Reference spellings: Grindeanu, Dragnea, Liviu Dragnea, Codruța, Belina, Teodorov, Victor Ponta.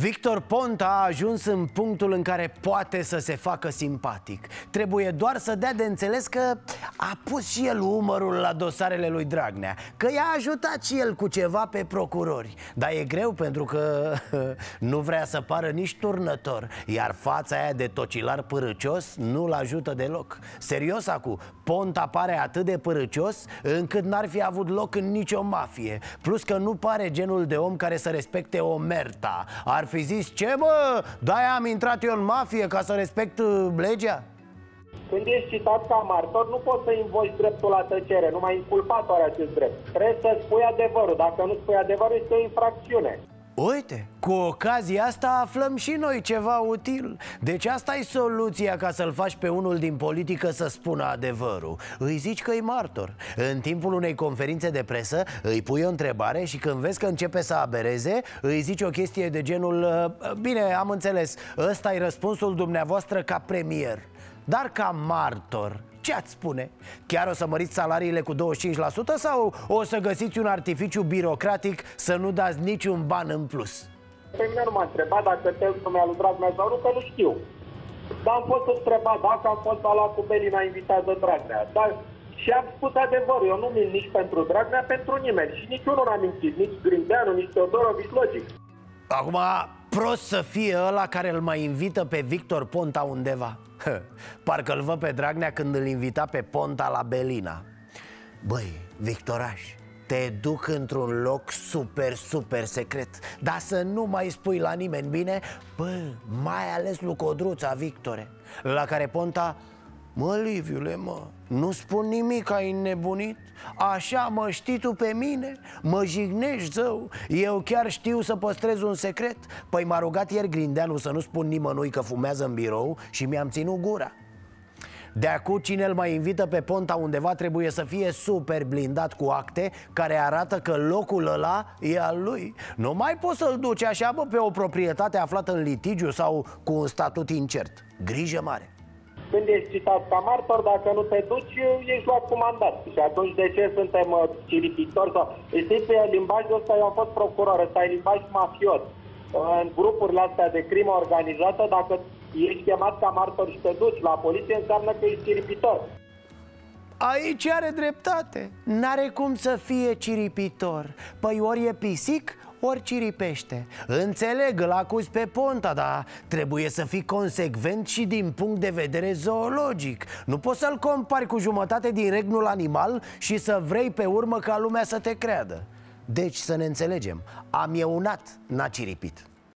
Victor Ponta a ajuns în punctul în care poate să se facă simpatic. Trebuie doar să dea de înțeles că a pus și el umărul la dosarele lui Dragnea, că i-a ajutat și el cu ceva pe procurori. Dar e greu pentru că nu vrea să pară nici turnător, iar fața aia de tocilar părâcios nu-l ajută deloc. Serios acum, Ponta pare atât de părâcios încât n-ar fi avut loc în nicio mafie. Plus că nu pare genul de om care să respecte o merta. Ar fi zis, ce mă, de-aia am intrat eu în mafie ca să respect legea? Când ești citat ca martor, nu poți să invoci dreptul la tăcere, numai inculpat are acest drept. Trebuie să spui adevărul, dacă nu spui adevărul, este o infracțiune. Uite, cu ocazia asta aflăm și noi ceva util. Deci asta e soluția ca să-l faci pe unul din politică să spună adevărul. Îi zici că e martor. În timpul unei conferințe de presă îi pui o întrebare și când vezi că începe să abereze, îi zici o chestie de genul: bine, am înțeles, ăsta e răspunsul dumneavoastră ca premier. Dar ca martor, ce ați spune? Chiar o să măriți salariile cu 25% sau o să găsiți un artificiu birocratic să nu dați niciun ban în plus? Pe mine nu m-a întrebat dacă textul mi-a lucrat mai sau nu, că nu știu. Dar am fost întrebat dacă am fost alat cu Belina invitat de Dragnea. Dar și am spus adevărul, eu nu mint nici pentru Dragnea, pentru nimeni. Și niciunul n-am mințit, nici Grindeanu, nici Teodorov, logic. Acum, prost să fie ăla care îl mai invită pe Victor Ponta undeva. Parcă-l văd pe Dragnea când îl invita pe Ponta la Belina. Băi, Victoraș, te duc într-un loc super, super secret, dar să nu mai spui la nimeni, bine? Bă, mai ales lui Codruța, Victore. La care Ponta: mă, Liviule, mă, nu spun nimic, ai înnebunit? Așa mă știi tu pe mine? Mă jignești, zău? Eu chiar știu să păstrez un secret? Păi m-a rugat ieri Grindeanu să nu spun nimănui că fumează în birou și mi-am ținut gura. De acum, cine îl mai invită pe Ponta undeva trebuie să fie super blindat cu acte care arată că locul ăla e al lui. Nu mai poți să-l duci așa, bă, pe o proprietate aflată în litigiu sau cu un statut incert. Grijă mare! Când ești citat ca martor, dacă nu te duci, ești luat cu mandat. Și atunci de ce suntem ciripitori? Știți că limbajul ăsta, eu am fost procuror, ăsta e limbaj mafios. În grupurile astea de crimă organizată, dacă ești chemat ca martor și te duci la poliție, înseamnă că ești ciripitor. Aici are dreptate. N-are cum să fie ciripitor. Păi ori e pisic, ori ciripește. Înțeleg, îl acuzi pe Ponta, dar trebuie să fii consecvent și din punct de vedere zoologic. Nu poți să-l compari cu jumătate din regnul animal și să vrei pe urmă ca lumea să te creadă. Deci să ne înțelegem, am eunat, n-a ciripit.